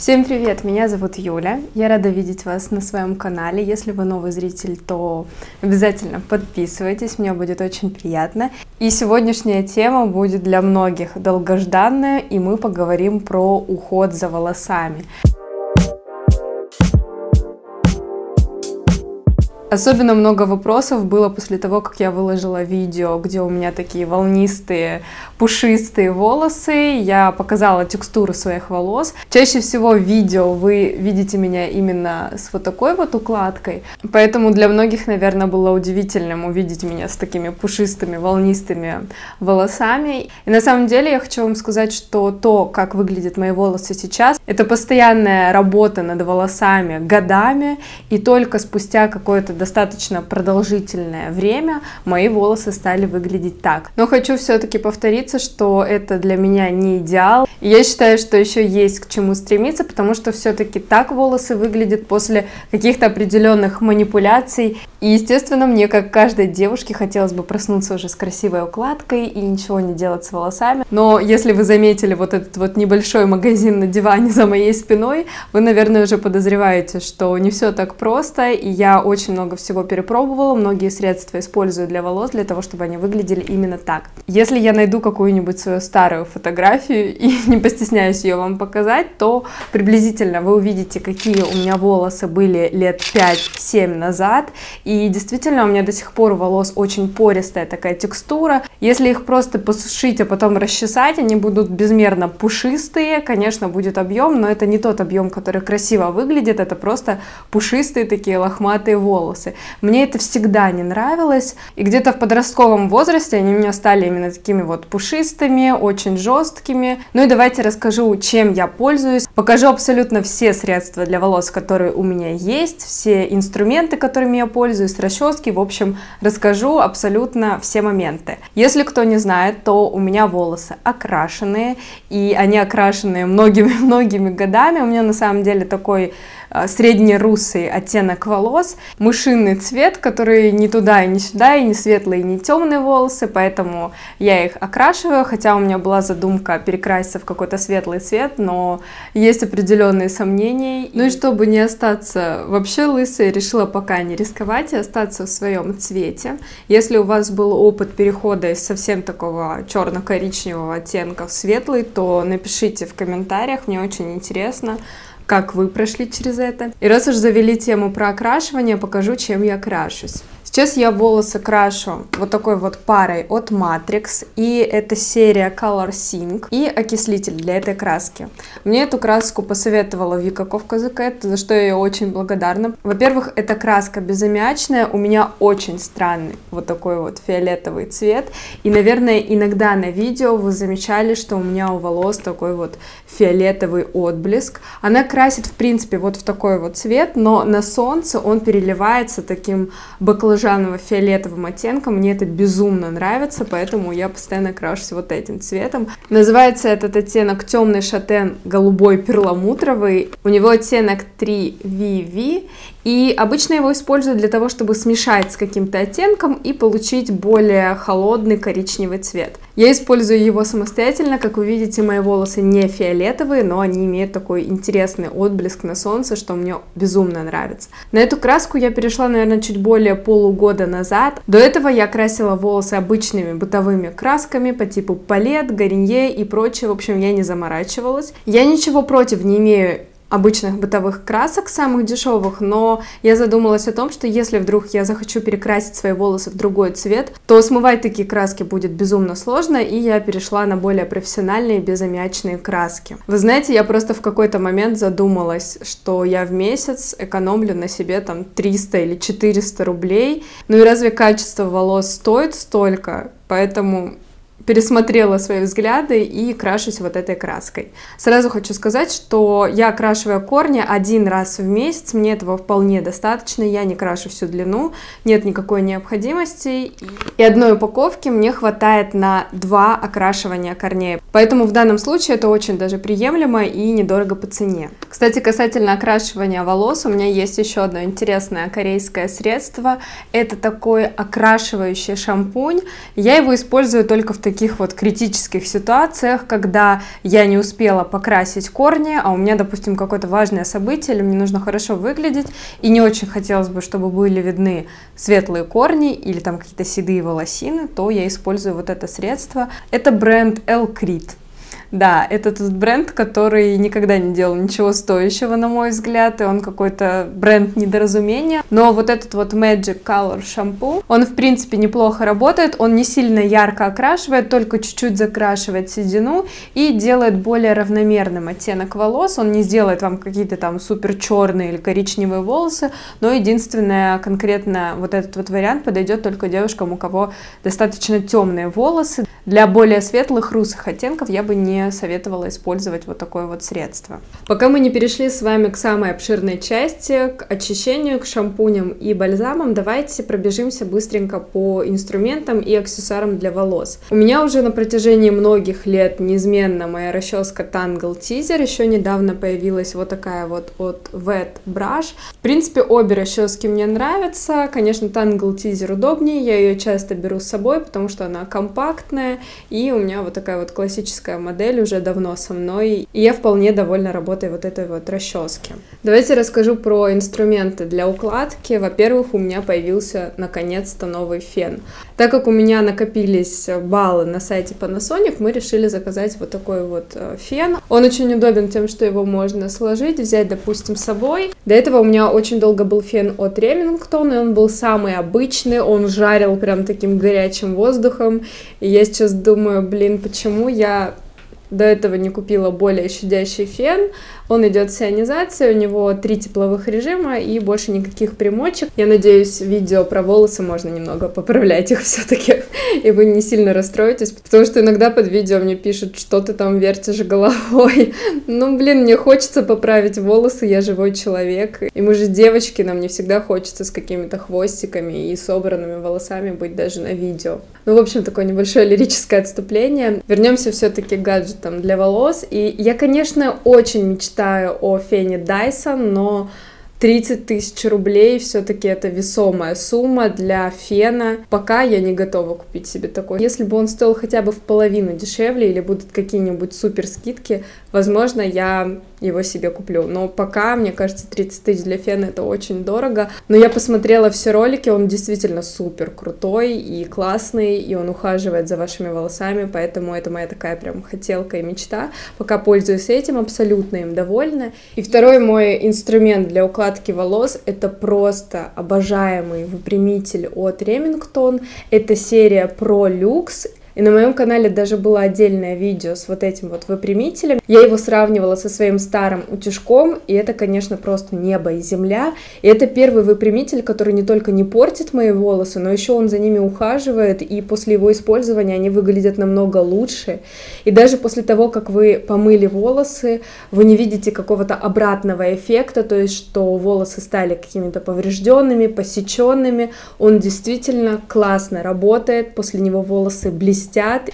Всем привет! Меня зовут Юля. Я рада видеть вас на своем канале. Если вы новый зритель, то обязательно подписывайтесь, мне будет очень приятно. И сегодняшняя тема будет для многих долгожданная, и мы поговорим про уход за волосами. Особенно много вопросов было после того, как я выложила видео, где у меня такие волнистые, пушистые волосы. Я показала текстуру своих волос. Чаще всего в видео вы видите меня именно с вот такой вот укладкой. Поэтому для многих, наверное, было удивительным увидеть меня с такими пушистыми, волнистыми волосами. И на самом деле я хочу вам сказать, что то, как выглядят мои волосы сейчас, это постоянная работа над волосами годами, и только спустя какое-то достаточно продолжительное время мои волосы стали выглядеть так. Но хочу все-таки повториться, что это для меня не идеал. И я считаю, что еще есть к чему стремиться, потому что все-таки так волосы выглядят после каких-то определенных манипуляций. И, естественно, мне, как каждой девушке, хотелось бы проснуться уже с красивой укладкой и ничего не делать с волосами. Но если вы заметили вот этот вот небольшой магазин на диване за моей спиной, вы, наверное, уже подозреваете, что не все так просто, и я очень много всего перепробовала, многие средства использую для волос, для того, чтобы они выглядели именно так. Если я найду какую-нибудь свою старую фотографию и не постесняюсь ее вам показать, то приблизительно вы увидите, какие у меня волосы были лет 5-7 назад. И действительно, у меня до сих пор у волос очень пористая такая текстура. Если их просто посушить, а потом расчесать, они будут безмерно пушистые. Конечно, будет объем, но это не тот объем, который красиво выглядит. Это просто пушистые такие лохматые волосы. Мне это всегда не нравилось. И где-то в подростковом возрасте они у меня стали именно такими вот пушистыми, очень жесткими. Ну и давайте расскажу, чем я пользуюсь. Покажу абсолютно все средства для волос, которые у меня есть, все инструменты, которыми я пользуюсь, расчески, в общем, расскажу абсолютно все моменты. Если кто не знает, то у меня волосы окрашенные, и они окрашенные многими-многими годами. У меня на самом деле такой среднерусый оттенок волос, мышиный цвет, который не туда и не сюда, и не светлые, и не темные волосы, поэтому я их окрашиваю, хотя у меня была задумка перекраситься в какой-то светлый цвет, но есть определенные сомнения. Ну и чтобы не остаться вообще лысой, решила пока не рисковать и остаться в своем цвете. Если у вас был опыт перехода из совсем такого черно-коричневого оттенка в светлый, то напишите в комментариях, мне очень интересно, как вы прошли через это. И раз уж завели тему про окрашивание, покажу, чем я крашусь. Сейчас я волосы крашу вот такой вот парой от Matrix, и это серия Color Sync, и окислитель для этой краски. Мне эту краску посоветовала Вика Ковказакет, за что я ей очень благодарна. Во-первых, эта краска безаммиачная, у меня очень странный вот такой вот фиолетовый цвет, и, наверное, иногда на видео вы замечали, что у меня у волос такой вот фиолетовый отблеск. Она красит, в принципе, вот в такой вот цвет, но на солнце он переливается таким баклажаном, фиолетовым оттенком. Мне это безумно нравится, поэтому я постоянно крашусь вот этим цветом. Называется этот оттенок темный шатен голубой перламутровый. У него оттенок 3VV, и обычно его используют для того, чтобы смешать с каким-то оттенком и получить более холодный коричневый цвет. Я использую его самостоятельно. Как вы видите, мои волосы не фиолетовые, но они имеют такой интересный отблеск на солнце, что мне безумно нравится. На эту краску я перешла, наверное, чуть более полугода назад. До этого я красила волосы обычными бытовыми красками по типу палет, гарнье и прочее. В общем, я не заморачивалась. Я ничего против не имею обычных бытовых красок, самых дешевых, но я задумалась о том, что если вдруг я захочу перекрасить свои волосы в другой цвет, то смывать такие краски будет безумно сложно, и я перешла на более профессиональные безаммиачные краски. Вы знаете, я просто в какой-то момент задумалась, что я в месяц экономлю на себе там 300 или 400 рублей, ну и разве качество волос стоит столько? Поэтому пересмотрела свои взгляды и крашусь вот этой краской. Сразу хочу сказать, что я окрашиваю корни один раз в месяц, мне этого вполне достаточно, я не крашу всю длину, нет никакой необходимости, и одной упаковки мне хватает на 2 окрашивания корней, поэтому в данном случае это очень даже приемлемо и недорого по цене. Кстати, касательно окрашивания волос, у меня есть еще одно интересное корейское средство, это такой окрашивающий шампунь, я его использую только в таких таких вот критических ситуациях, когда я не успела покрасить корни, а у меня, допустим, какое-то важное событие, или мне нужно хорошо выглядеть, и не очень хотелось бы, чтобы были видны светлые корни или там какие-то седые волосины, то я использую вот это средство. Это бренд Elcrete. Да, это тот бренд, который никогда не делал ничего стоящего, на мой взгляд, и он какой-то бренд недоразумения. Но вот этот вот Magic Color шампу, он, в принципе, неплохо работает, он не сильно ярко окрашивает, только чуть-чуть закрашивает седину и делает более равномерным оттенок волос. Он не сделает вам какие-то там супер черные или коричневые волосы, но единственное, конкретно вот этот вот вариант подойдет только девушкам, у кого достаточно темные волосы. Для более светлых русых оттенков я бы не советовала использовать вот такое вот средство. Пока мы не перешли с вами к самой обширной части, к очищению, к шампуням и бальзамам, давайте пробежимся быстренько по инструментам и аксессуарам для волос. У меня уже на протяжении многих лет неизменно моя расческа Tangle Teezer, еще недавно появилась вот такая вот от Wet Brush. В принципе, обе расчески мне нравятся, конечно, Tangle Teezer удобнее, я ее часто беру с собой, потому что она компактная, и у меня вот такая вот классическая модель уже давно со мной, и я вполне довольна работой вот этой вот расчески. Давайте расскажу про инструменты для укладки. Во-первых, у меня появился наконец-то новый фен. Так как у меня накопились баллы на сайте Panasonic, мы решили заказать вот такой вот фен. Он очень удобен тем, что его можно сложить, взять, допустим, с собой. До этого у меня очень долго был фен от Remington, и он был самый обычный, он жарил прям таким горячим воздухом, и я сейчас думаю, блин, почему я до этого не купила более щадящий фен. Он идет с ионизацией, у него 3 тепловых режима и больше никаких примочек. Я надеюсь, видео про волосы можно немного поправлять их все-таки, и вы не сильно расстроитесь, потому что иногда под видео мне пишут, что ты там вертишь головой. Ну, блин, мне хочется поправить волосы, я живой человек, и мы же девочки, нам не всегда хочется с какими-то хвостиками и собранными волосами быть даже на видео. Ну, в общем, такое небольшое лирическое отступление. Вернемся все-таки к гаджету для волос. И я, конечно, очень мечтаю о фене Dyson, но 30 тысяч рублей все-таки это весомая сумма для фена. Пока я не готова купить себе такой. Если бы он стоил хотя бы в половину дешевле или будут какие-нибудь супер скидки, возможно, я его себе куплю. Но пока, мне кажется, 30 тысяч для фена это очень дорого. Но я посмотрела все ролики, он действительно супер крутой и классный, и он ухаживает за вашими волосами, поэтому это моя такая прям хотелка и мечта. Пока пользуюсь этим, абсолютно им довольна. И второй мой инструмент для укладки волос, это просто обожаемый выпрямитель от Remington, это серия Pro Luxe, и на моем канале даже было отдельное видео с вот этим вот выпрямителем, я его сравнивала со своим старым утюжком, и это, конечно, просто небо и земля, и это первый выпрямитель, который не только не портит мои волосы, но еще он за ними ухаживает, и после его использования они выглядят намного лучше, и даже после того, как вы помыли волосы, вы не видите какого-то обратного эффекта, то есть, что волосы стали какими-то поврежденными, посеченными, он действительно классно работает, после него волосы блестят.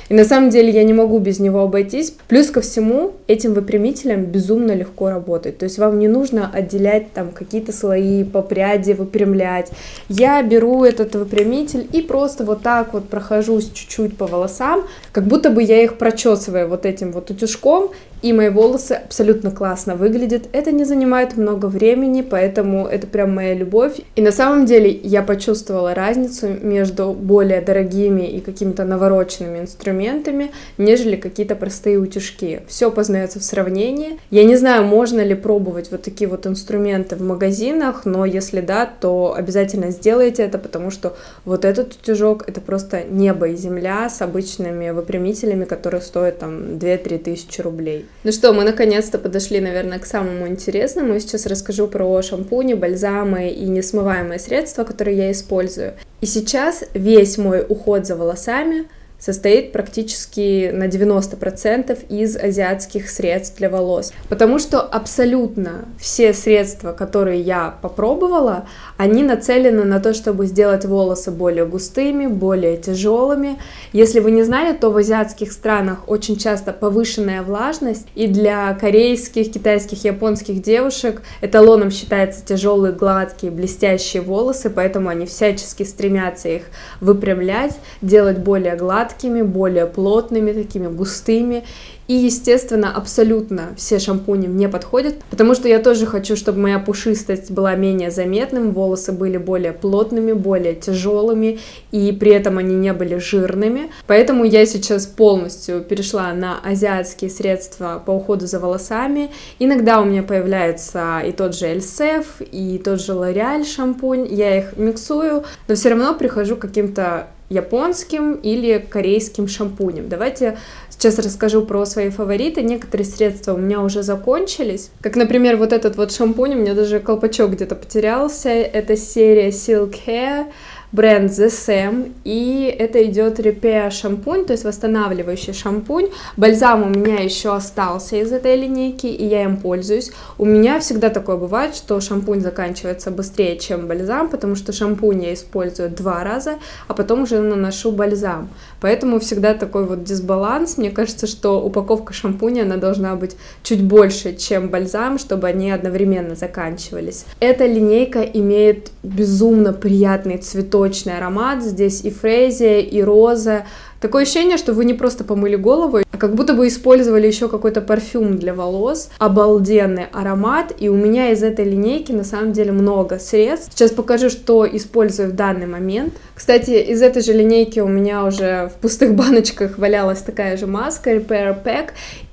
И на самом деле я не могу без него обойтись. Плюс ко всему, этим выпрямителем безумно легко работать. То есть вам не нужно отделять там какие-то слои, по пряди выпрямлять. Я беру этот выпрямитель и просто вот так вот прохожусь чуть-чуть по волосам, как будто бы я их прочесываю вот этим вот утюжком, и мои волосы абсолютно классно выглядят. Это не занимает много времени, поэтому это прям моя любовь. И на самом деле я почувствовала разницу между более дорогими и какими-то навороченными инструментами, нежели какие-то простые утюжки. Все познается в сравнении. Я не знаю, можно ли пробовать вот такие вот инструменты в магазинах, но если да, то обязательно сделайте это, потому что вот этот утюжок это просто небо и земля с обычными выпрямителями, которые стоят там 2-3 тысячи рублей. Ну что, мы наконец-то подошли, наверное, к самому интересному. Я сейчас расскажу про шампуни, бальзамы и несмываемые средства, которые я использую. И сейчас весь мой уход за волосами состоит практически на 90% из азиатских средств для волос. Потому что абсолютно все средства, которые я попробовала, они нацелены на то, чтобы сделать волосы более густыми, более тяжелыми. Если вы не знали, то в азиатских странах очень часто повышенная влажность, и для корейских, китайских, японских девушек эталоном считается тяжелые, гладкие, блестящие волосы, поэтому они всячески стремятся их выпрямлять, делать более гладкими, гладкими, более плотными, такими густыми. И, естественно, абсолютно все шампуни мне подходят, потому что я тоже хочу, чтобы моя пушистость была менее заметным, волосы были более плотными, более тяжелыми, и при этом они не были жирными. Поэтому я сейчас полностью перешла на азиатские средства по уходу за волосами. Иногда у меня появляется и тот же Elsef, и тот же L'Oreal шампунь, я их миксую, но все равно прихожу к каким-то японским или корейским шампунем. Давайте сейчас расскажу про свои фавориты. Некоторые средства у меня уже закончились, как, например, вот этот вот шампунь, у меня даже колпачок где-то потерялся. Это серия Silk Hair, бренд The Saem, и это идет Repair шампунь, то есть восстанавливающий шампунь. Бальзам у меня еще остался из этой линейки, и я им пользуюсь. У меня всегда такое бывает, что шампунь заканчивается быстрее, чем бальзам, потому что шампунь я использую 2 раза, а потом уже наношу бальзам. Поэтому всегда такой вот дисбаланс. Мне кажется, что упаковка шампуня, она должна быть чуть больше, чем бальзам, чтобы они одновременно заканчивались. Эта линейка имеет безумно приятный цветок, точный аромат, здесь и фрезия, и роза. Такое ощущение, что вы не просто помыли голову, а как будто бы использовали еще какой-то парфюм для волос. Обалденный аромат, и у меня из этой линейки на самом деле много средств. Сейчас покажу, что использую в данный момент. Кстати, из этой же линейки у меня уже в пустых баночках валялась такая же маска Repair Pack.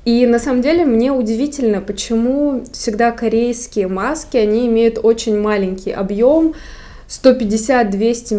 И на самом деле мне удивительно, почему всегда корейские маски, они имеют очень маленький объем, 150-200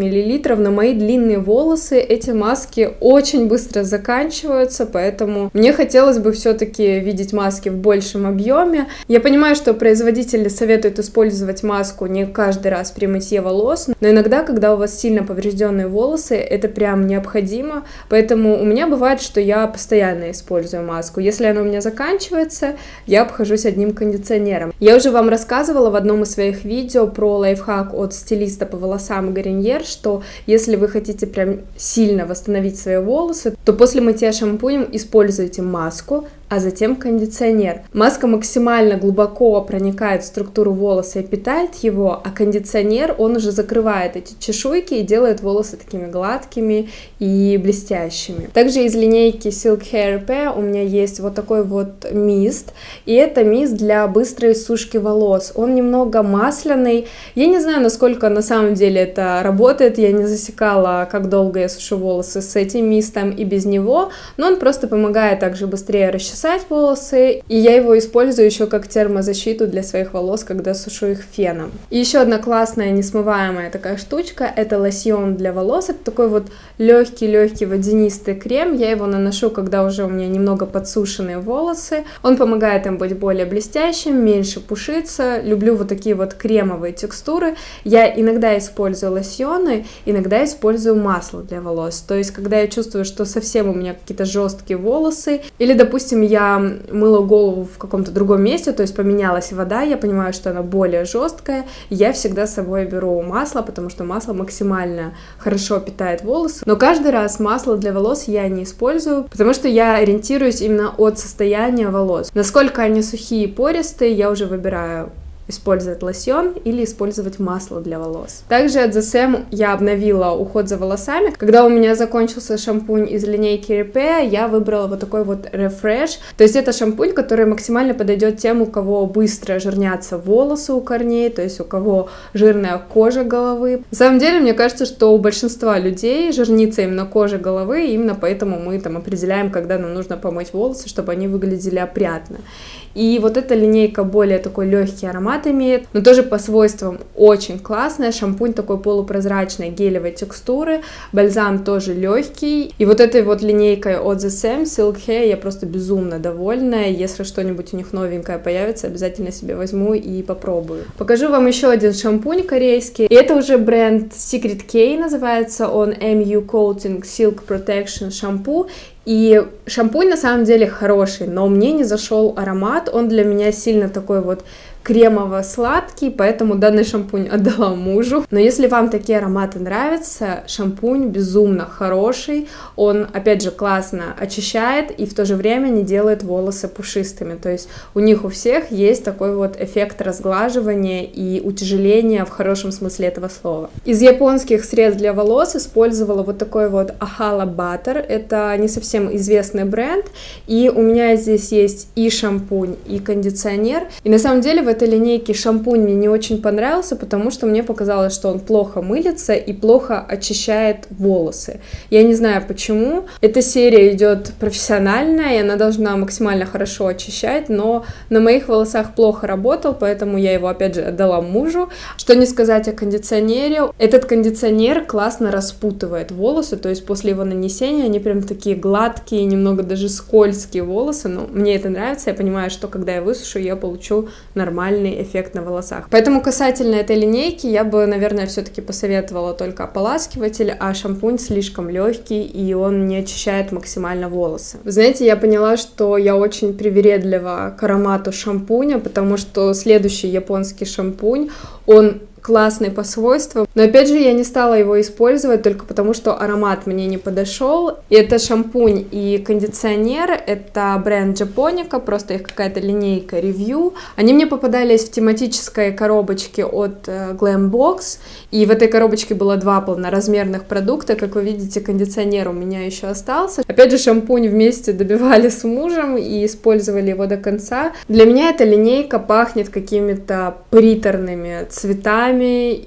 мл. На мои длинные волосы эти маски очень быстро заканчиваются, поэтому мне хотелось бы все-таки видеть маски в большем объеме. Я понимаю, что производители советуют использовать маску не каждый раз при мытье волос, но иногда, когда у вас сильно поврежденные волосы, это прям необходимо, поэтому у меня бывает, что я постоянно использую маску. Если она у меня заканчивается, я обхожусь одним кондиционером. Я уже вам рассказывала в одном из своих видео про лайфхак от стилиста по волосам Гарньер, что если вы хотите прям сильно восстановить свои волосы, то после мытья шампунем используйте маску, а затем кондиционер. Маска максимально глубоко проникает в структуру волоса и питает его, а кондиционер, он уже закрывает эти чешуйки и делает волосы такими гладкими и блестящими. Также из линейки Silk Hair Repair у меня есть вот такой вот мист, и это мист для быстрой сушки волос. Он немного масляный, я не знаю, насколько на самом деле это работает, я не засекала, как долго я сушу волосы с этим мистом и без него, но он просто помогает также быстрее расчесать волосы, и я его использую еще как термозащиту для своих волос, когда сушу их феном. И еще одна классная несмываемая такая штучка, это лосьон для волос, это такой вот легкий-легкий водянистый крем, я его наношу, когда уже у меня немного подсушенные волосы, он помогает им быть более блестящим, меньше пушиться. Люблю вот такие вот кремовые текстуры. Я иногда использую лосьоны, иногда использую масло для волос, то есть когда я чувствую, что совсем у меня какие-то жесткие волосы, или, допустим, я мыла голову в каком-то другом месте, то есть поменялась вода, я понимаю, что она более жесткая, я всегда с собой беру масло, потому что масло максимально хорошо питает волосы. Но каждый раз масло для волос я не использую, потому что я ориентируюсь именно от состояния волос. Насколько они сухие и пористые, я уже выбираю, использовать лосьон или использовать масло для волос. Также от The Saem я обновила уход за волосами. Когда у меня закончился шампунь из линейки Repair, я выбрала вот такой вот Refresh. То есть это шампунь, который максимально подойдет тем, у кого быстро жирнятся волосы у корней, то есть у кого жирная кожа головы. На самом деле, мне кажется, что у большинства людей жирнится именно кожа головы, и именно поэтому мы там определяем, когда нам нужно помыть волосы, чтобы они выглядели опрятно. И вот эта линейка более такой легкий аромат имеет, но тоже по свойствам очень классная. Шампунь такой полупрозрачной гелевой текстуры, бальзам тоже легкий. И вот этой вот линейкой от The Saem Silk Hair я просто безумно довольна. Если что-нибудь у них новенькое появится, обязательно себе возьму и попробую. Покажу вам еще один шампунь корейский. И это уже бренд Secret Key, называется он MU Coating Silk Protection Shampoo. И шампунь на самом деле хороший, но мне не зашел аромат, он для меня сильно такой вот кремово-сладкий, поэтому данный шампунь отдала мужу. Но если вам такие ароматы нравятся, шампунь безумно хороший, он, опять же, классно очищает и в то же время не делает волосы пушистыми. То есть у них у всех есть такой вот эффект разглаживания и утяжеления в хорошем смысле этого слова. Из японских средств для волос использовала вот такой вот Ahala Butter. Это не совсем известный бренд, и у меня здесь есть и шампунь, и кондиционер. И на самом деле в этой линейке шампунь мне не очень понравился, потому что мне показалось, что он плохо мылится и плохо очищает волосы. Я не знаю почему. Эта серия идет профессиональная, и она должна максимально хорошо очищать, но на моих волосах плохо работал, поэтому я его опять же отдала мужу. Что не сказать о кондиционере. Этот кондиционер классно распутывает волосы, то есть после его нанесения они прям такие гладкие, немного даже скользкие волосы, но мне это нравится, я понимаю, что когда я высушу, я получу нормальный эффект на волосах. Поэтому касательно этой линейки я бы, наверное, все-таки посоветовала только ополаскиватель, а шампунь слишком легкий и он не очищает максимально волосы. Вы знаете, я поняла, что я очень привередлива к аромату шампуня, потому что следующий японский шампунь, он классный по свойствам, но опять же я не стала его использовать только потому, что аромат мне не подошел. И это шампунь и кондиционер, это бренд Japonica, просто их какая-то линейка ревью. Они мне попадались в тематической коробочке от Glambox, и в этой коробочке было два полноразмерных продукта. Как вы видите, кондиционер у меня еще остался. Опять же, шампунь вместе добивали с мужем и использовали его до конца. Для меня эта линейка пахнет какими-то приторными цветами,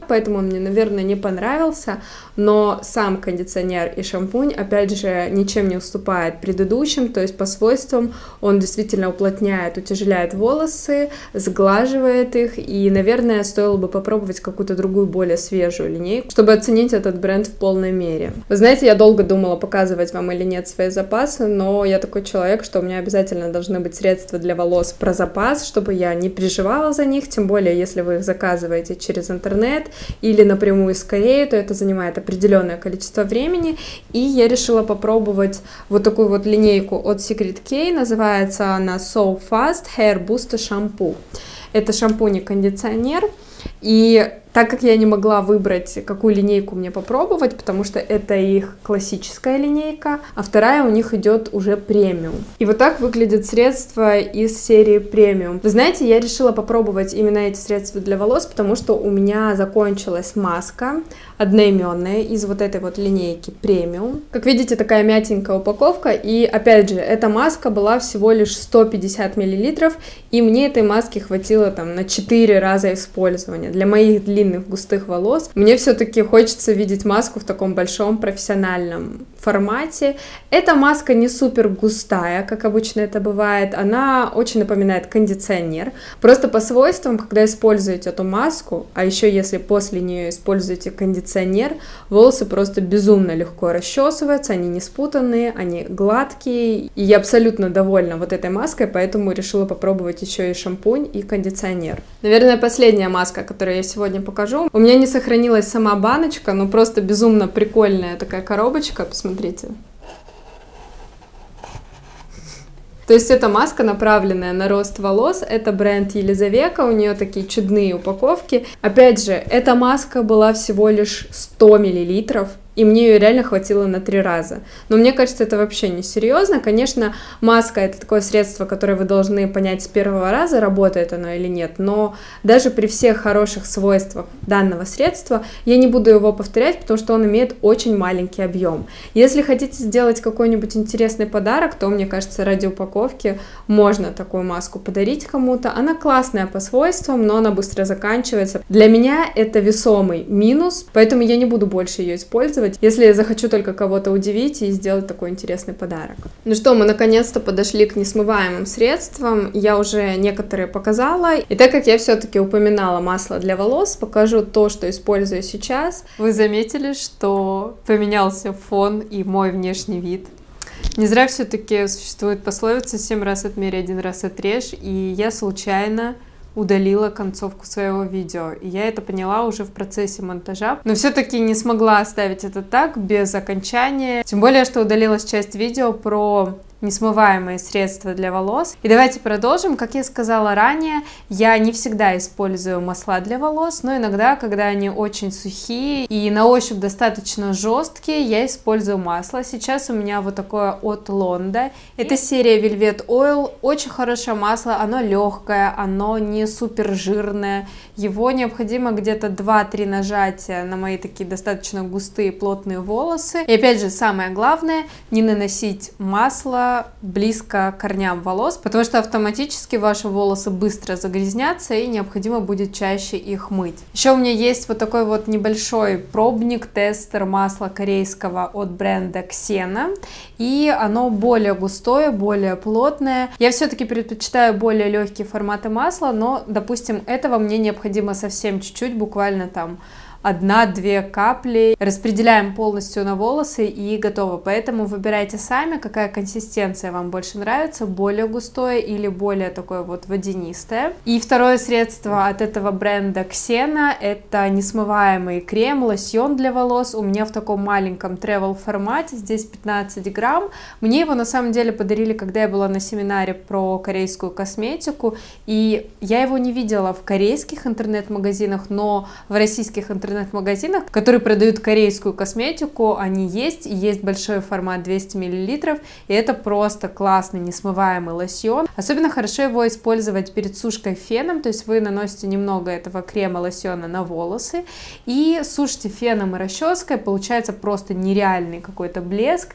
поэтому он мне, наверное, не понравился, но сам кондиционер и шампунь, опять же, ничем не уступает предыдущим, то есть по свойствам он действительно уплотняет, утяжеляет волосы, сглаживает их, и, наверное, стоило бы попробовать какую-то другую, более свежую линейку, чтобы оценить этот бренд в полной мере. Вы знаете, я долго думала, показывать вам или нет свои запасы, но я такой человек, что у меня обязательно должны быть средства для волос про запас, чтобы я не переживала за них, тем более, если вы их заказываете через интернет или напрямую из Кореи, то это занимает определенное количество времени, и я решила попробовать вот такую вот линейку от Secret Key, называется она So Fast Hair Boost Shampoo. Это шампунь и кондиционер, и так как я не могла выбрать, какую линейку мне попробовать, потому что это их классическая линейка, а вторая у них идет уже премиум. И вот так выглядят средства из серии премиум. Вы знаете, я решила попробовать именно эти средства для волос, потому что у меня закончилась маска одноименная из вот этой вот линейки премиум. Как видите, такая мятенькая упаковка, и опять же, эта маска была всего лишь 150 мл, и мне этой маски хватило там на 4 раза использования. Для моих длинных густых волос мне все-таки хочется видеть маску в таком большом профессиональном формате. Эта маска не супер густая, как обычно это бывает, она очень напоминает кондиционер, просто по свойствам, когда используете эту маску, а еще если после нее используете кондиционер, волосы просто безумно легко расчесываются, они не спутанные, они гладкие, и я абсолютно довольна вот этой маской, поэтому решила попробовать еще и шампунь и кондиционер. Наверное, последняя маска, которую я сегодня покажу. У меня не сохранилась сама баночка, но просто безумно прикольная такая коробочка, посмотрите. То есть это маска, направленная на рост волос, это бренд Елизавета, у нее такие чудные упаковки. Опять же, эта маска была всего лишь 100 мл. И мне ее реально хватило на 3 раза. Но мне кажется, это вообще не серьезно. Конечно, маска — это такое средство, которое вы должны понять с первого раза, работает оно или нет. Но даже при всех хороших свойствах данного средства я не буду его повторять, потому что он имеет очень маленький объем. Если хотите сделать какой-нибудь интересный подарок, то, мне кажется, ради упаковки можно такую маску подарить кому-то. Она классная по свойствам, но она быстро заканчивается. Для меня это весомый минус, поэтому я не буду больше ее использовать, если я захочу только кого-то удивить и сделать такой интересный подарок. Ну что, мы наконец-то подошли к несмываемым средствам. Я уже некоторые показала. И так как я все-таки упоминала масло для волос, покажу то, что использую сейчас. Вы заметили, что поменялся фон и мой внешний вид? Не зря все-таки существует пословица «7 раз отмерь, 1 раз отрежь». И я случайно удалила концовку своего видео, и я это поняла уже в процессе монтажа, но все-таки не смогла оставить это так, без окончания, тем более, что удалилась часть видео про несмываемые средства для волос. И давайте продолжим. Как я сказала ранее, я не всегда использую масла для волос, но иногда, когда они очень сухие и на ощупь достаточно жесткие, я использую масло. Сейчас у меня вот такое от Лонда. Это серия Velvet Oil. Очень хорошее масло, оно легкое, оно не супер жирное. Его необходимо где-то 2-3 нажатия на мои такие достаточно густые, плотные волосы. И опять же, самое главное, не наносить масло близко к корням волос, потому что автоматически ваши волосы быстро загрязнятся и необходимо будет чаще их мыть. Еще у меня есть вот такой вот небольшой пробник-тестер масла корейского от бренда Xena, и оно более густое, более плотное. Я все-таки предпочитаю более легкие форматы масла, но, допустим, этого мне необходимо совсем чуть-чуть, буквально там 1-2 капли, распределяем полностью на волосы и готово. Поэтому выбирайте сами, какая консистенция вам больше нравится, более густое или более такое вот водянистое. И второе средство от этого бренда Xena — это несмываемый крем, лосьон для волос. У меня в таком маленьком travel формате, здесь 15 грамм. Мне его на самом деле подарили, когда я была на семинаре про корейскую косметику, и я его не видела в корейских интернет-магазинах, но в российских интернет-магазинах, которые продают корейскую косметику, они есть, и есть большой формат 200 мл, и это просто классный несмываемый лосьон. Особенно хорошо его использовать перед сушкой феном, то есть вы наносите немного этого крема, лосьона на волосы и сушите феном и расческой, получается просто нереальный какой-то блеск.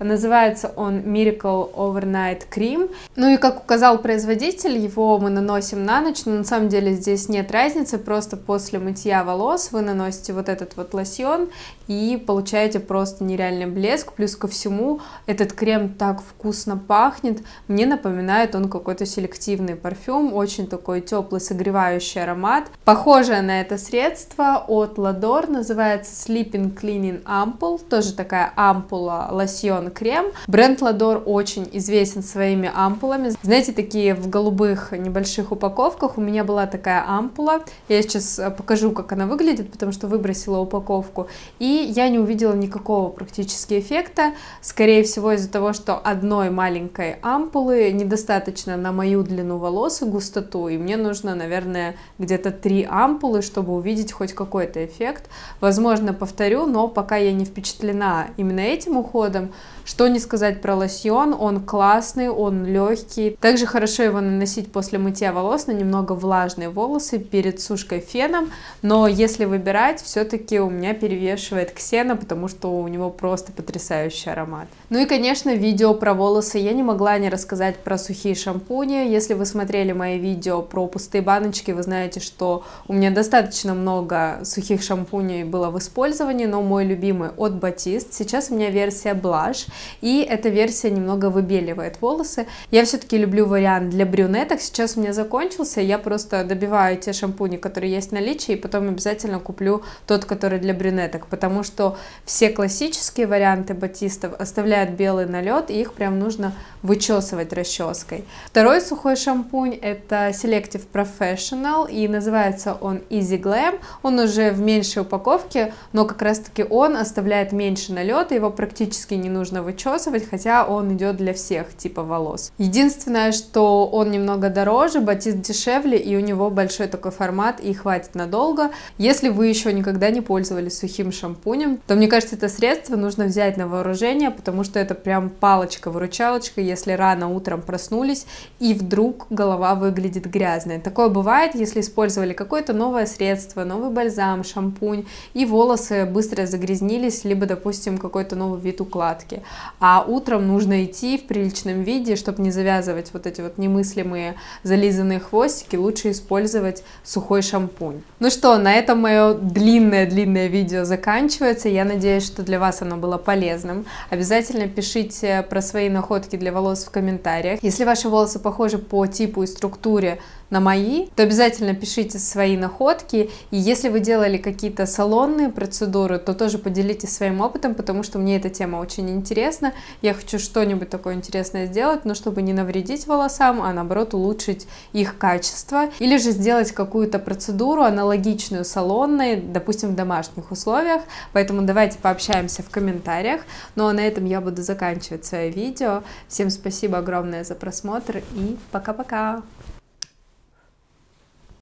Называется он Miracle Overnight Cream. Ну и как указал производитель, его мы наносим на ночь, но на самом деле здесь нет разницы, просто после мытья волос вы наносите вот этот вот лосьон и получаете просто нереальный блеск. Плюс ко всему, этот крем так вкусно пахнет, мне напоминает он какой-то селективный парфюм, очень такой теплый, согревающий аромат. Похожее на это средство от Lador, называется Sleeping Cleaning Ampoule, тоже такая ампула, лосьон, крем. Бренд Lador очень известен своими ампулами, знаете, такие в голубых небольших упаковках. У меня была такая ампула, я сейчас покажу, как она выглядит, потому что выбросила упаковку, и я не увидела никакого практически эффекта, скорее всего из-за того, что одной маленькой ампулы недостаточно на мою длину волос и густоту, и мне нужно, наверное, где-то 3 ампулы, чтобы увидеть хоть какой-то эффект. Возможно, повторю, но пока я не впечатлена именно этим уходом. Что не сказать про лосьон, он классный, он легкий. Также хорошо его наносить после мытья волос на немного влажные волосы перед сушкой феном, но если выбирать, все-таки у меня перевешивает Xena, потому что у него просто потрясающий аромат. Ну и, конечно, видео про волосы я не могла не рассказать про сухие шампуни. Если вы смотрели мои видео про пустые баночки, вы знаете, что у меня достаточно много сухих шампуней было в использовании, но мой любимый от Batiste. Сейчас у меня версия Blush. И эта версия немного выбеливает волосы. Я все-таки люблю вариант для брюнеток. Сейчас у меня закончился, я просто добиваю те шампуни, которые есть в наличии, и потом обязательно куплю тот, который для брюнеток, потому что все классические варианты батистов оставляют белый налет, и их прям нужно вычесывать расческой. Второй сухой шампунь — это Selective Professional, и называется он Easy Glam. Он уже в меньшей упаковке, но как раз таки он оставляет меньше налета, его практически не нужно вычесывать, хотя он идет для всех типа волос. Единственное, что он немного дороже, Batiste дешевле, и у него большой такой формат, и хватит надолго. Если вы еще никогда не пользовались сухим шампунем, то мне кажется, это средство нужно взять на вооружение, потому что это прям палочка-выручалочка, если рано утром проснулись и вдруг голова выглядит грязной. Такое бывает, если использовали какое-то новое средство, новый бальзам, шампунь, и волосы быстро загрязнились, либо, допустим, какой-то новый вид укладки. А утром нужно идти в приличном виде, чтобы не завязывать вот эти вот немыслимые зализанные хвостики, лучше использовать сухой шампунь. Ну что, на этом мое длинное видео заканчивается. Я надеюсь, что для вас оно было полезным. Обязательно пишите про свои находки для волос в комментариях. Если ваши волосы похожи по типу и структуре на мои, то обязательно пишите свои находки. И если вы делали какие-то салонные процедуры, то тоже поделитесь своим опытом, потому что мне эта тема очень интересна. Я хочу что-нибудь такое интересное сделать, но чтобы не навредить волосам, а наоборот улучшить их качество. Или же сделать какую-то процедуру аналогичную салонной, допустим, в домашних условиях. Поэтому давайте пообщаемся в комментариях. Ну а на этом я буду заканчивать свое видео. Всем спасибо огромное за просмотр и пока-пока!